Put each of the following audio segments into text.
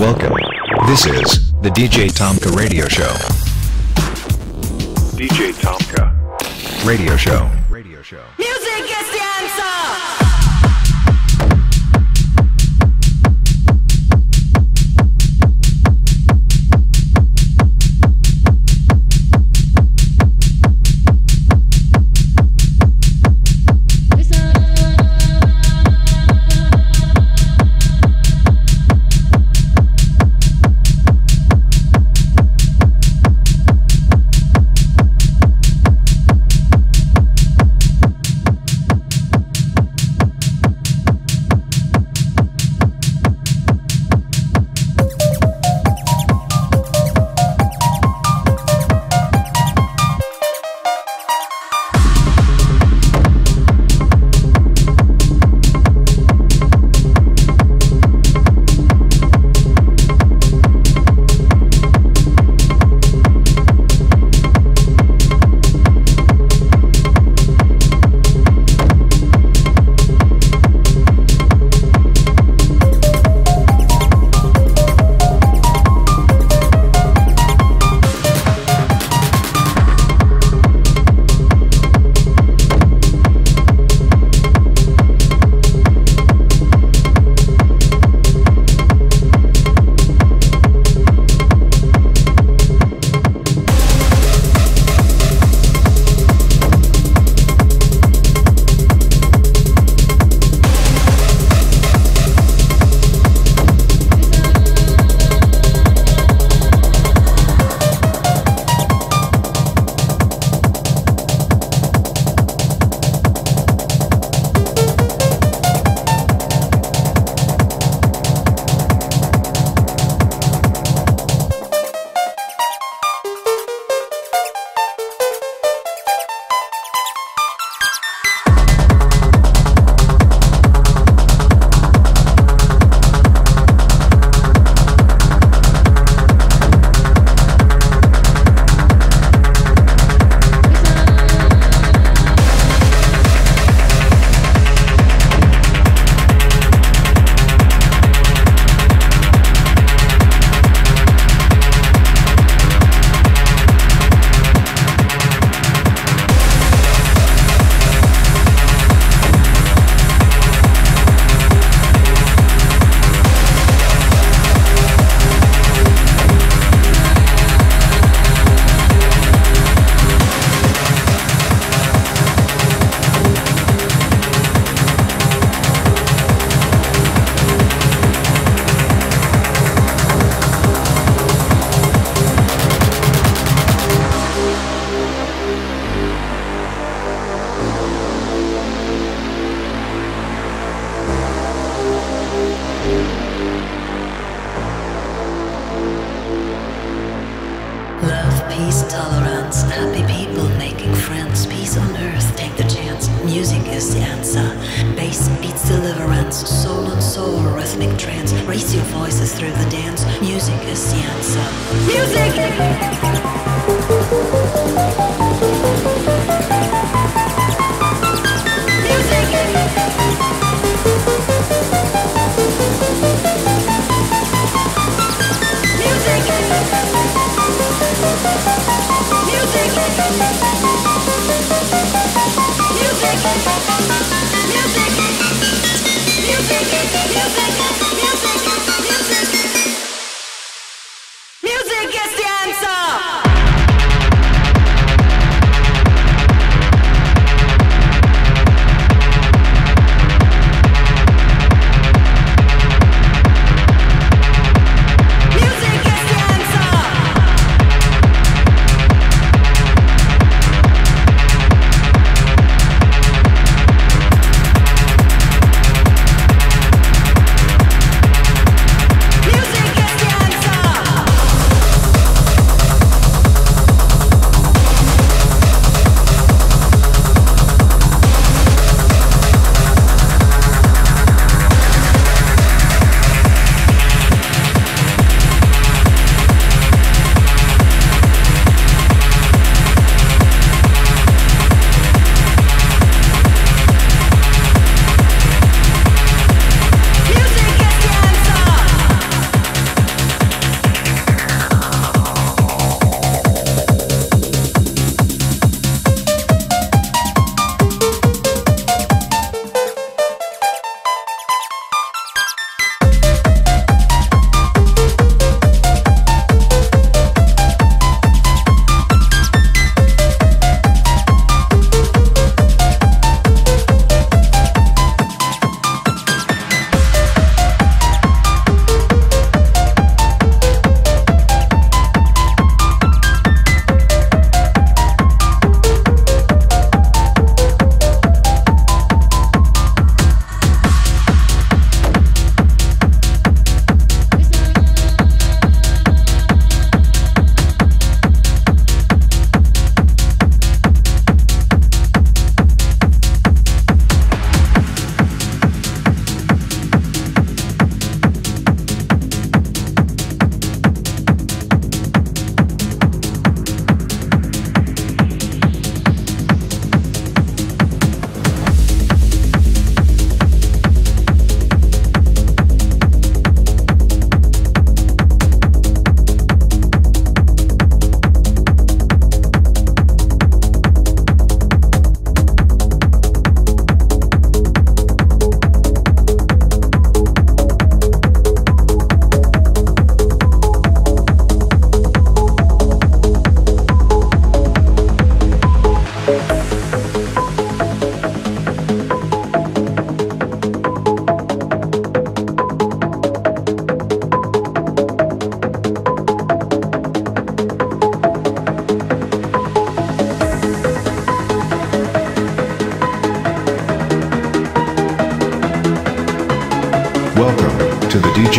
Welcome. This is the DJ Tomca Radio Show. DJ Tomca Radio Show. Radio Show. Music is the answer.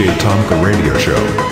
DJ Tomca radio show.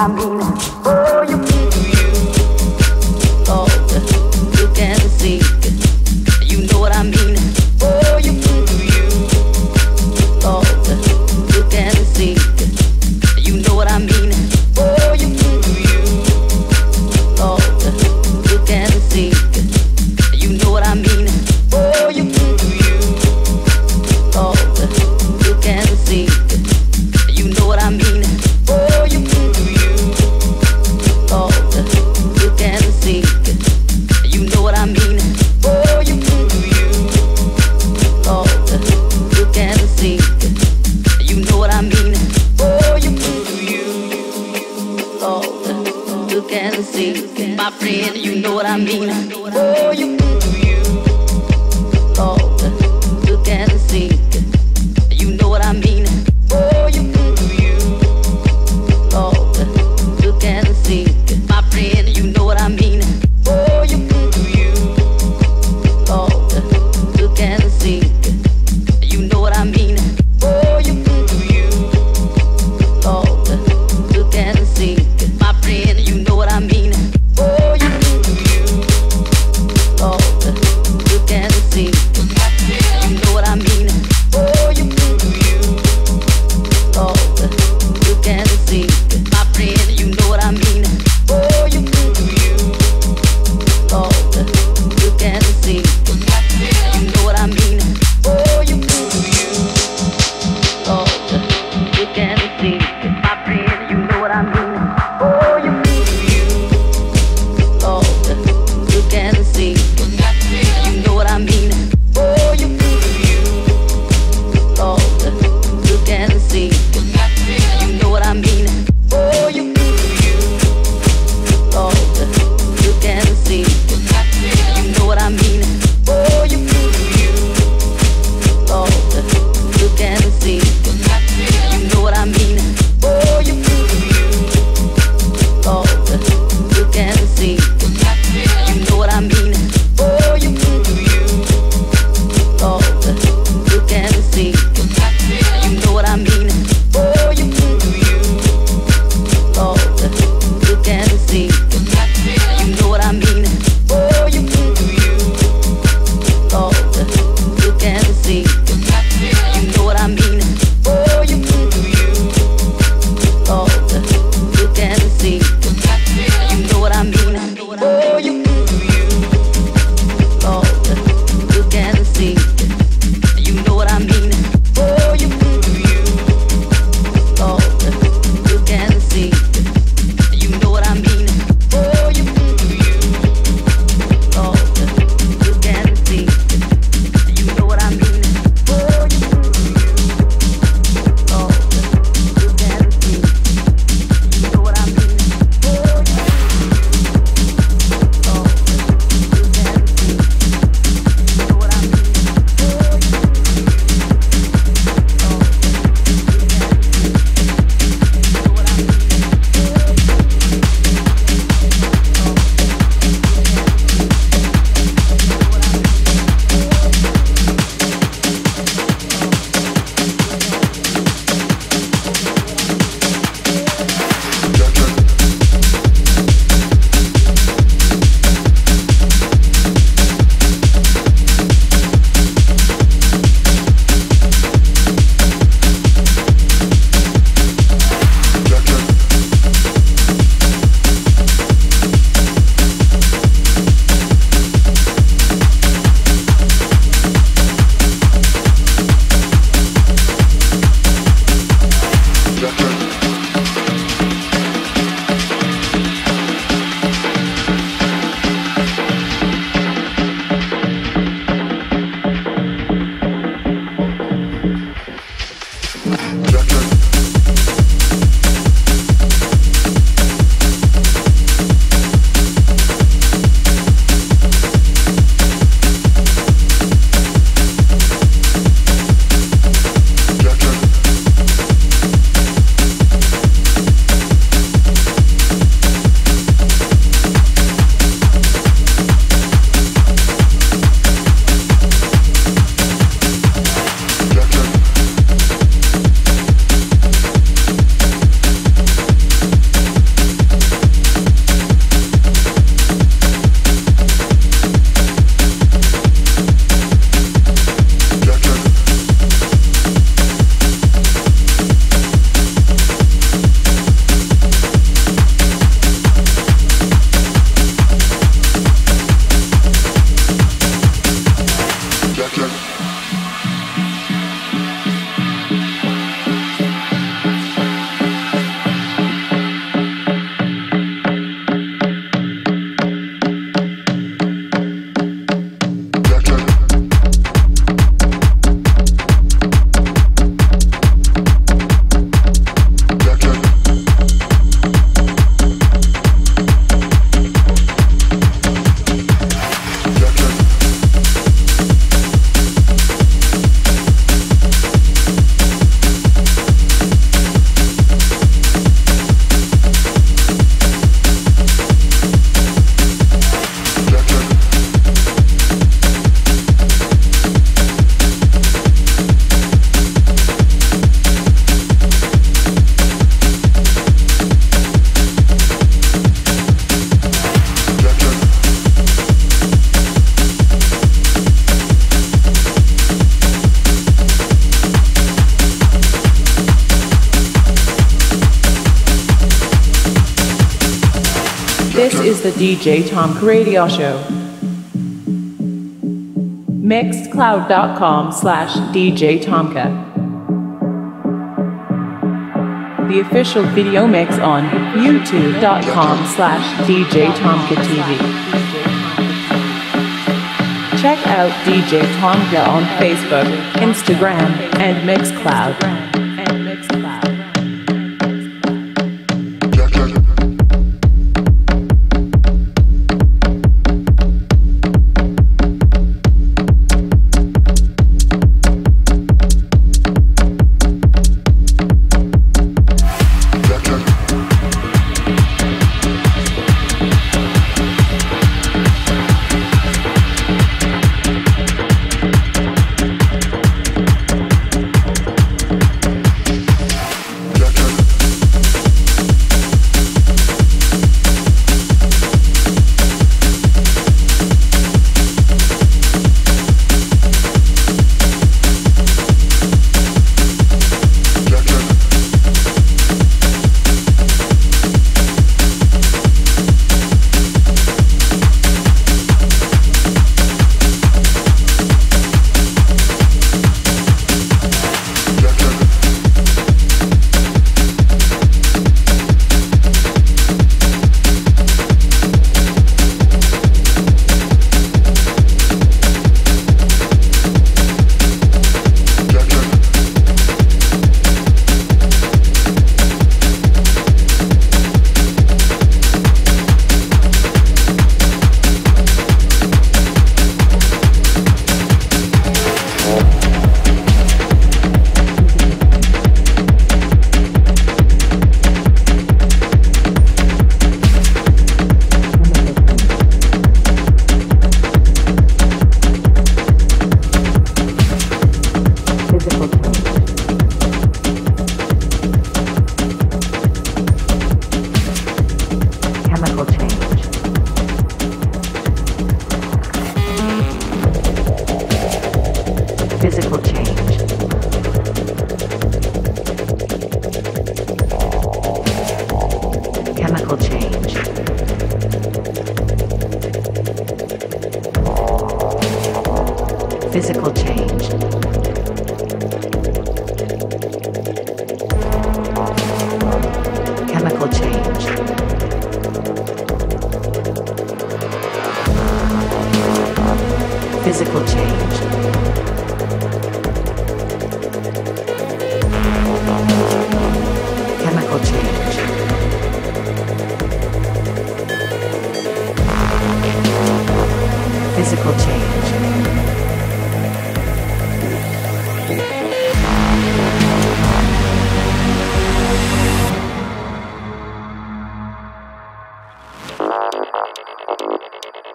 I mean. Oh, you feel you. Oh, look and see. You know what I mean. Oh, you feel you. Oh, look and see. You know what I mean. Oh, you feel you. Oh, look and see. You know what I mean. Oh, you feel you. Oh, look and see. You know what I mean. Oh, you feel you. Oh, look and see. You know what I mean. Oh, you feel you. Oh, look and see. You know what I mean. Oh, you feel you. Oh, look and see. My friend, you know what I mean. Oh, you feel you. Oh, look and see. You know what I mean. Oh, you feel you. Oh, look and see. My friend, you know what I mean. Oh, you feel you. Oh, look and see. You know what I mean. Oh, you feel you. Oh, look and see. My friend, you know what I mean. Oh, you feel you. Oh, look and see. You know what I mean. Oh, you feel you. Oh, look and see. My friend, you know what I mean. Oh, you feel you. Oh, look and see. You know what I mean. Oh, you feel you. Oh, look and see. My friend, you know what I mean. Oh, you feel you. Oh, look and see. You know what I mean. Oh, you feel you. Oh, look and see. You know what I mean. Oh, you feel you. Oh, look and see. You know what I mean. Oh, you feel you. Oh, look and see. You know what I mean. Oh, you. This is the DJ Tomca radio show. Mixcloud.com/DJ Tomca. The official video mix on YouTube.com/DJ Tomca TV. Check out DJ Tomca on Facebook, Instagram, and Mixcloud.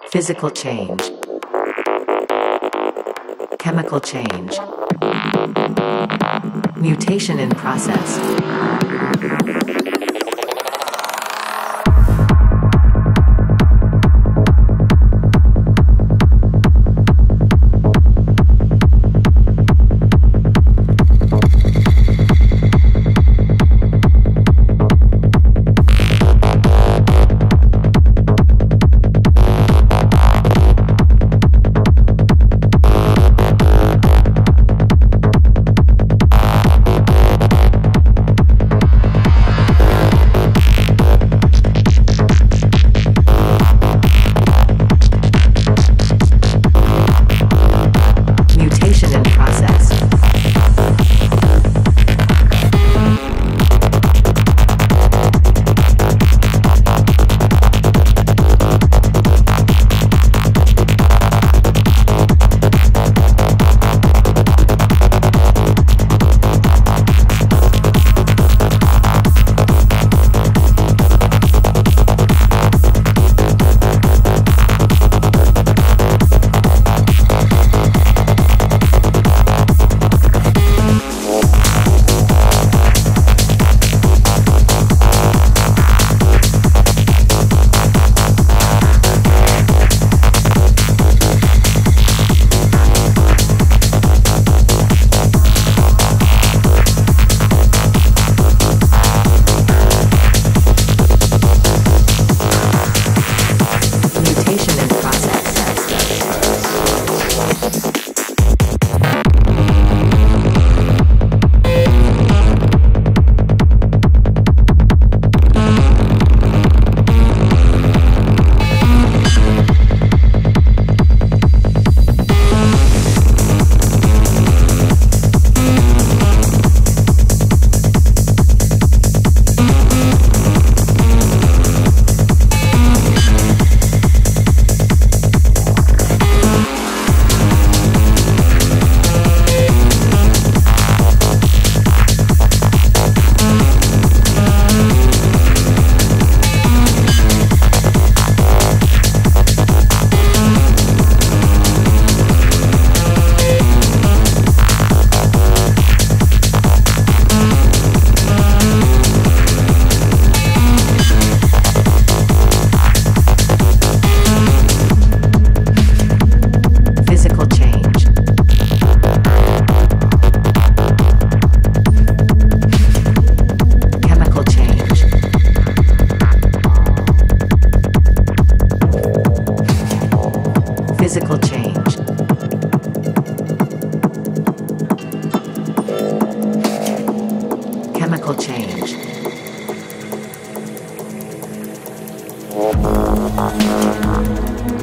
Physical change, chemical change, mutation in process.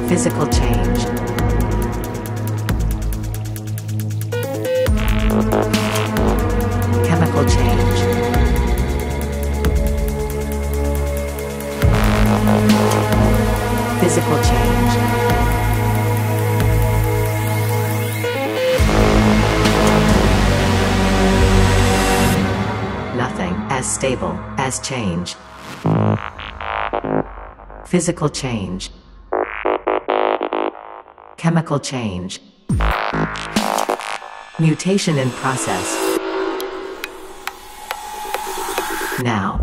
Physical change. Chemical change. Physical change. Nothing as stable as change. Physical change. Chemical change. Mutation in process. Now.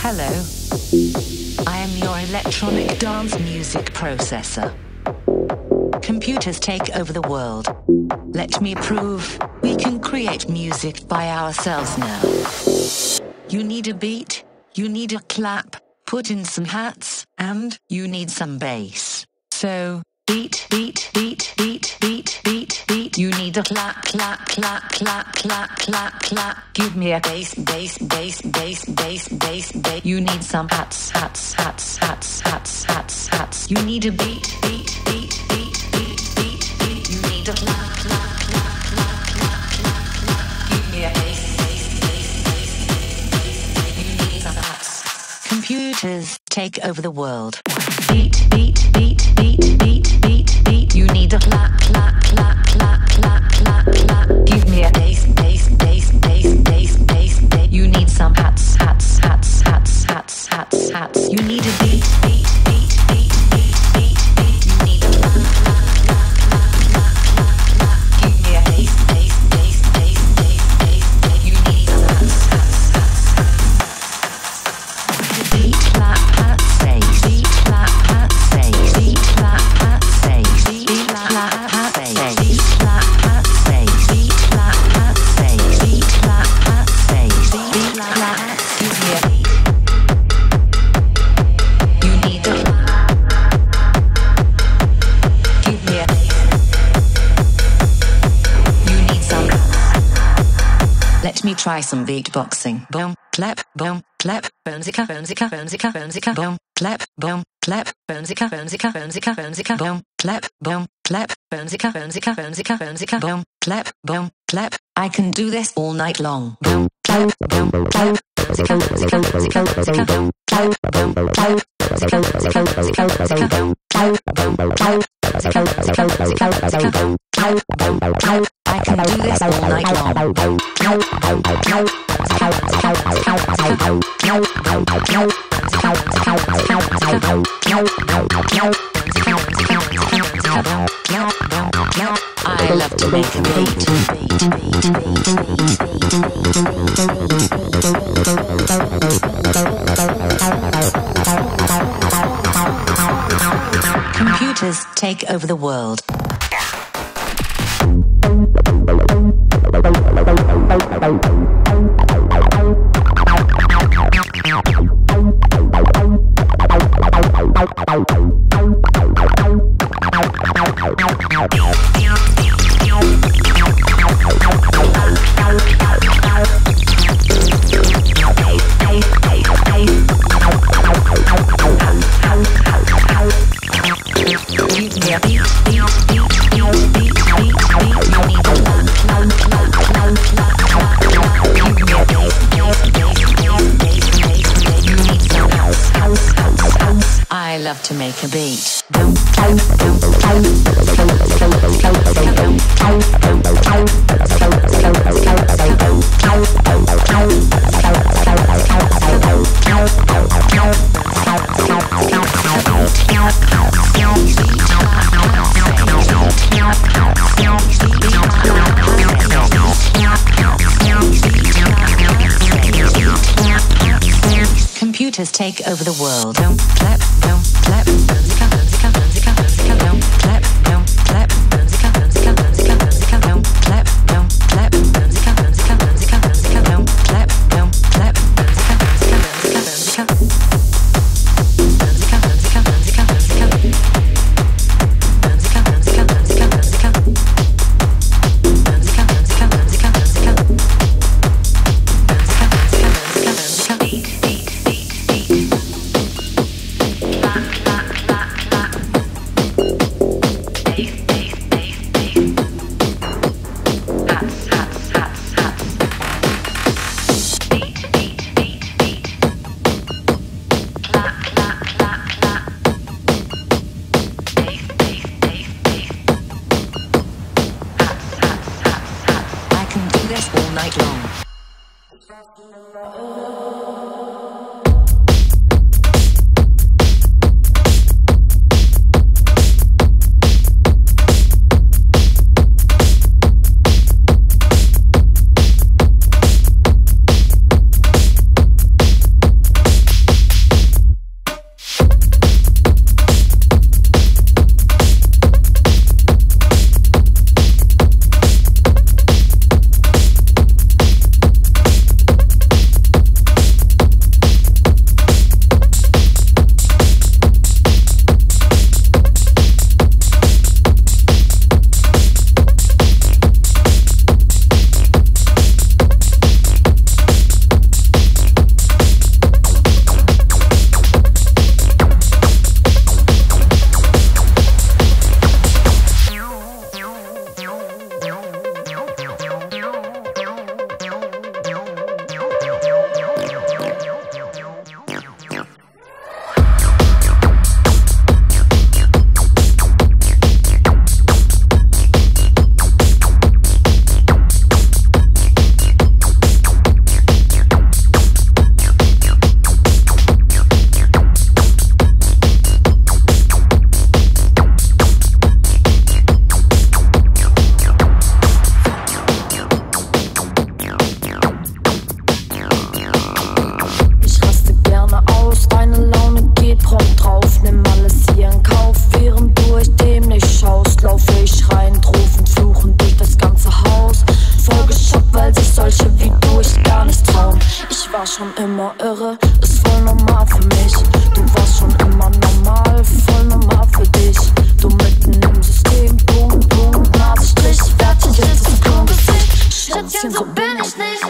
Hello. I am your electronic dance music processor. Computers take over the world. Let me prove we can create music by ourselves now. You need a beat, you need a clap, put in some hats, and you need some bass. So, beat, beat, beat, beat, beat, beat, beat. You need a clap, clap, clap, clap, clap, clap, clap. Give me a bass, bass, bass, bass, bass, bass, bass. You need some hats, hats, hats, hats, hats, hats, hats. You need a beat, beat, beat, beat, beat, beat, beat. You need a clap, clap, clap, clap, clap, clap, clap. Give me a bass, bass, bass, bass, bass, bass. You need some hats. Computers take over the world. Beat, beat, beat, beat, beat. You need a clap, clap, clap, clap, clap, clap, clap. Give me a bass, bass, bass, bass, bass, bass, bass. You need some hats, hats, hats, hats, hats, hats, hats. You need a beat, beat, beat, beat, beat, beat, beat. You need a clap, clap, clap, clap, clap, clap, clap. Give me a bass, bass, bass, bass, bass, bass, bass. You need some hats, hats, hats, hats. Beat, clap, hat, say. Beat, clap, hat, say. Beat, clap, hat, say. Let me try some beatboxing. Boom, clap, boom, clap, bonesica, bonesica, bonesica, bonesica, boom, clap, bonesica, bonesica, bonesica, bonesica, boom, clap, bonesica, bonesica, bonesica, bonesica, boom, clap. I can do this all night long. Boom, clap, boom, clap, bonesica, bonesica, bonesica, bonesica, boom, clap, boom, clap, bonesica, bonesica, bonesica, bonesica, boom, clap, boom, clap, bonesica, bonesica, bonesica, bonesica, boom, clap, boom, clap. I can do this all night long. I love to make a beat. Computers take over the world. I love to make a beat. Computers take over the world. Don't clap, don't clap, bonesica, bonesica, bonesica, bonesica, don't clap, bonesica, bonesica, bonesica, bonesica, don't clap, bonesica, bonesica, bonesica, bonesica, don't clap, bonesica, bonesica, bonesica, bonesica, bonesica, bonesica, bonesica, bonesica, bonesica, bonesica, bonesica, bonesica, bonesica, bonesica, bonesica, bonesica, bonesica, bonesica, bonesica, bonesica. aus deiner Laune geht prompt drauf. Nimm alles hier in Kauf, während du euch dämlich schaust. Laufe ich rein, rufend, fluchend durch das ganze Haus. Vollgeschockt, weil sich solche wie du ich gar nicht trauen. Ich war schon immer irre, ist voll normal für mich. Du warst schon immer normal, voll normal für dich. Du mitten im System, Punkt, Punkt, Nasenstrich. Fertig, jetzt ist es Gesicht. Schätzchen, so bin ich nicht.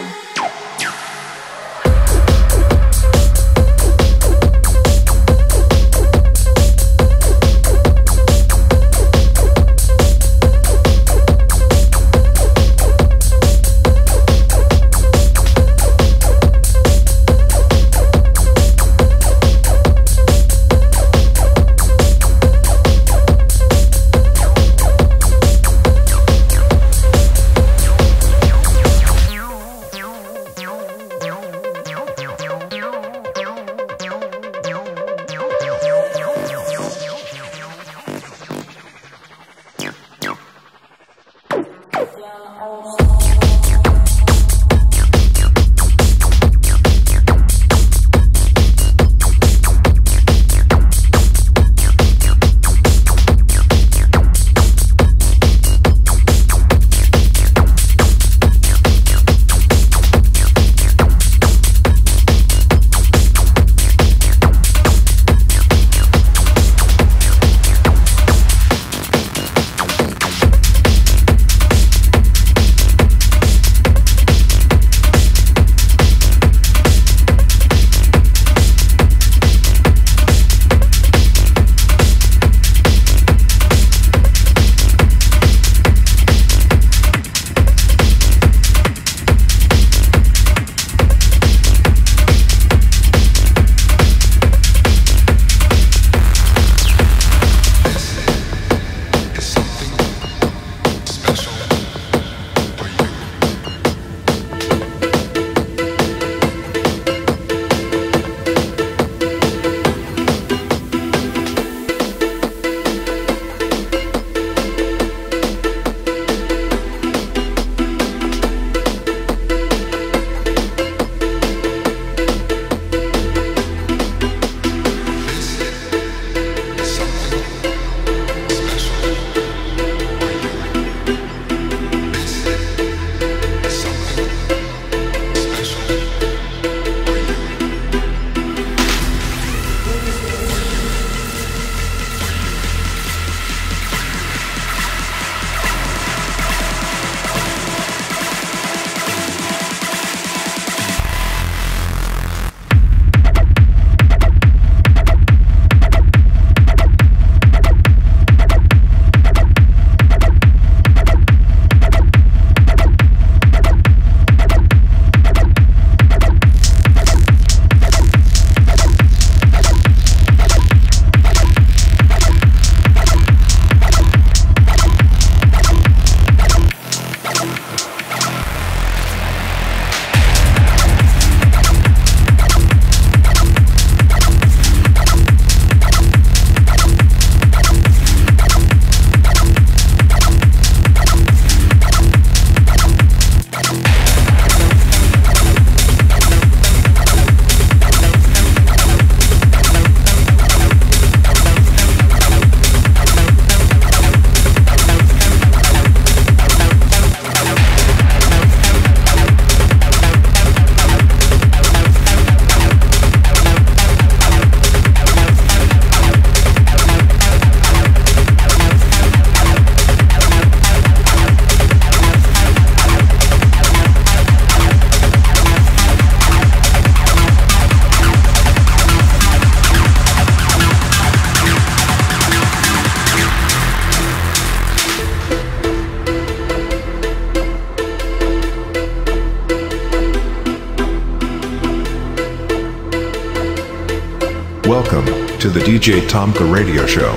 Welcome to the DJ Tomca radio show.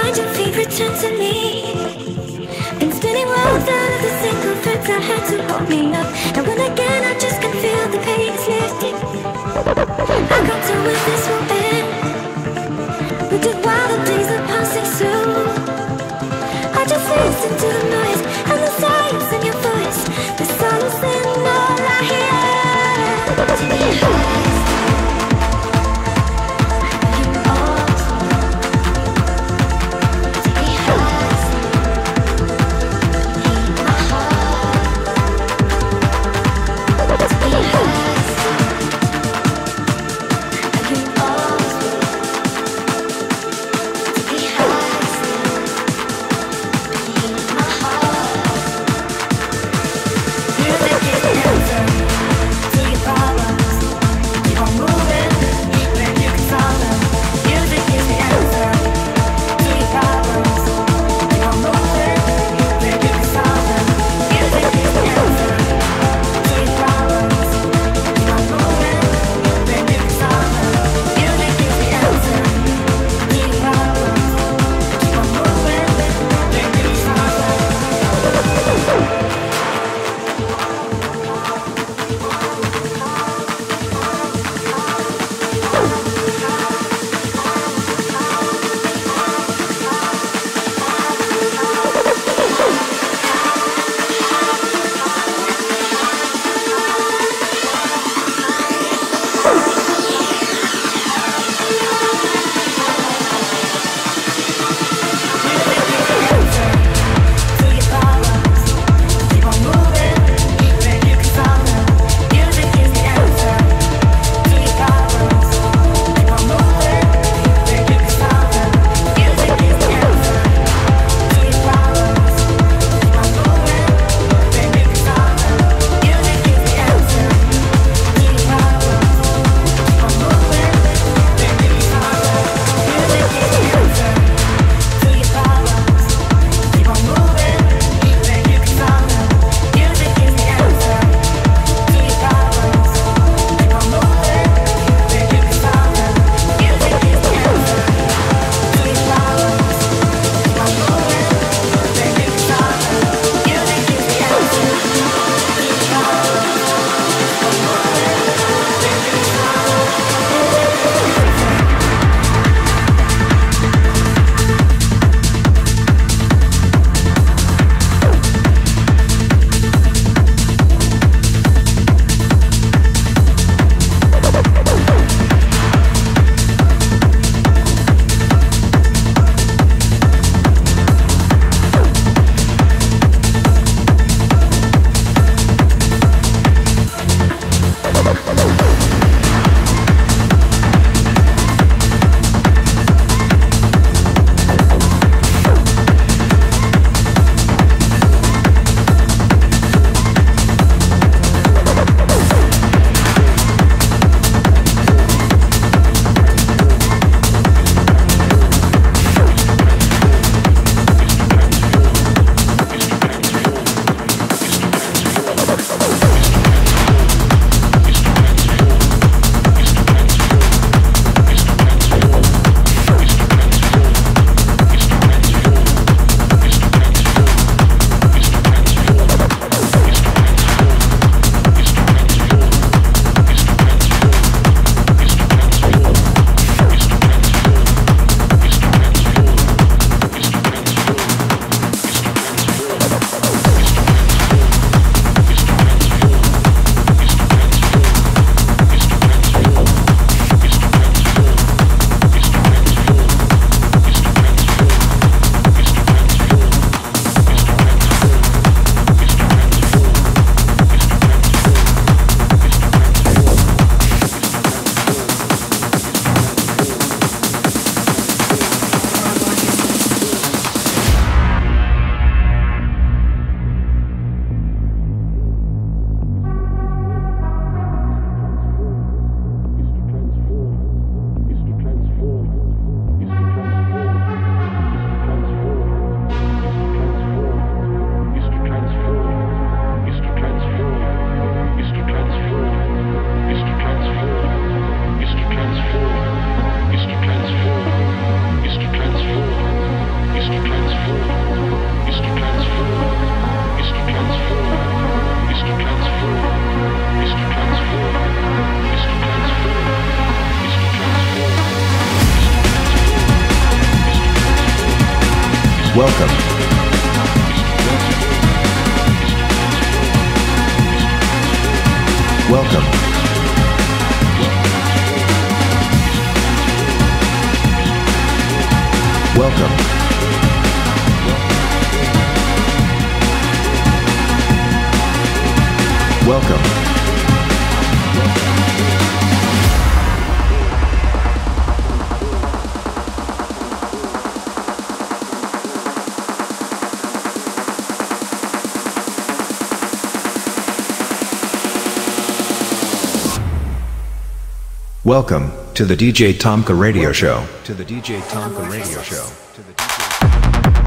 find your feet, return to me. Been spinning well without every single thread I had to hold me up. Now and again I just can feel the pain is lifting. I got to where this will end. We did while the days are passing through. I just listen to the noise and the silence in your voice. The silence in all I hear. Welcome. Welcome. Welcome. Welcome. Welcome to the DJ Tomca Radio Show.